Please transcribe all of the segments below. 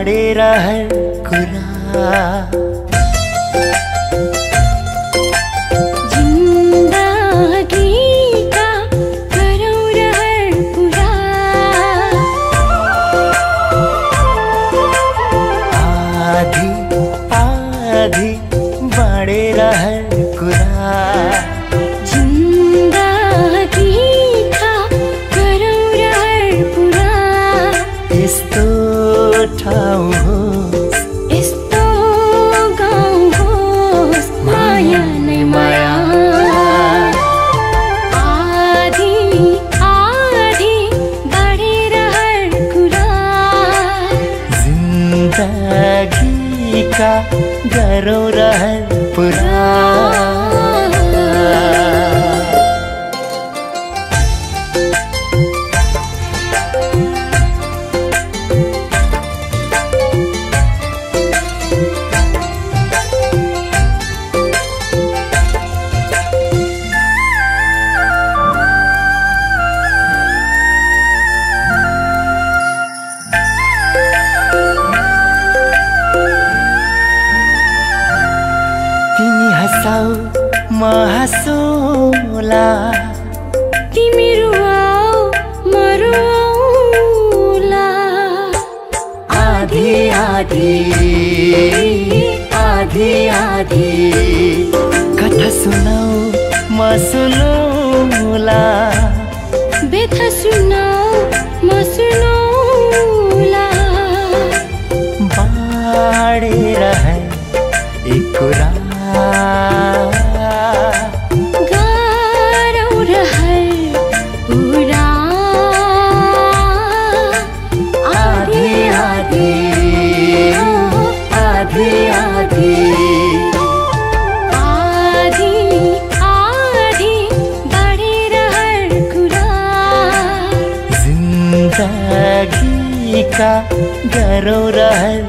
बाँडेर हर कुरा गरो रहन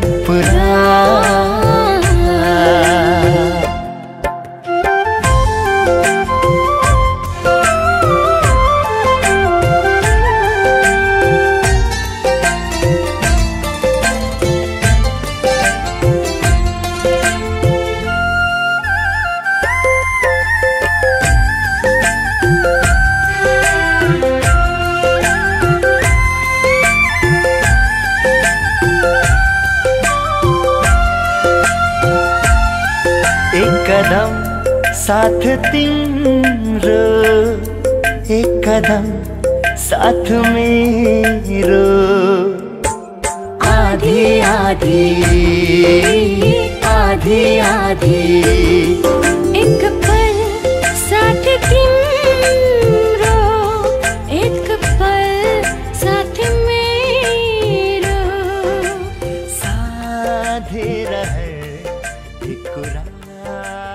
पुरा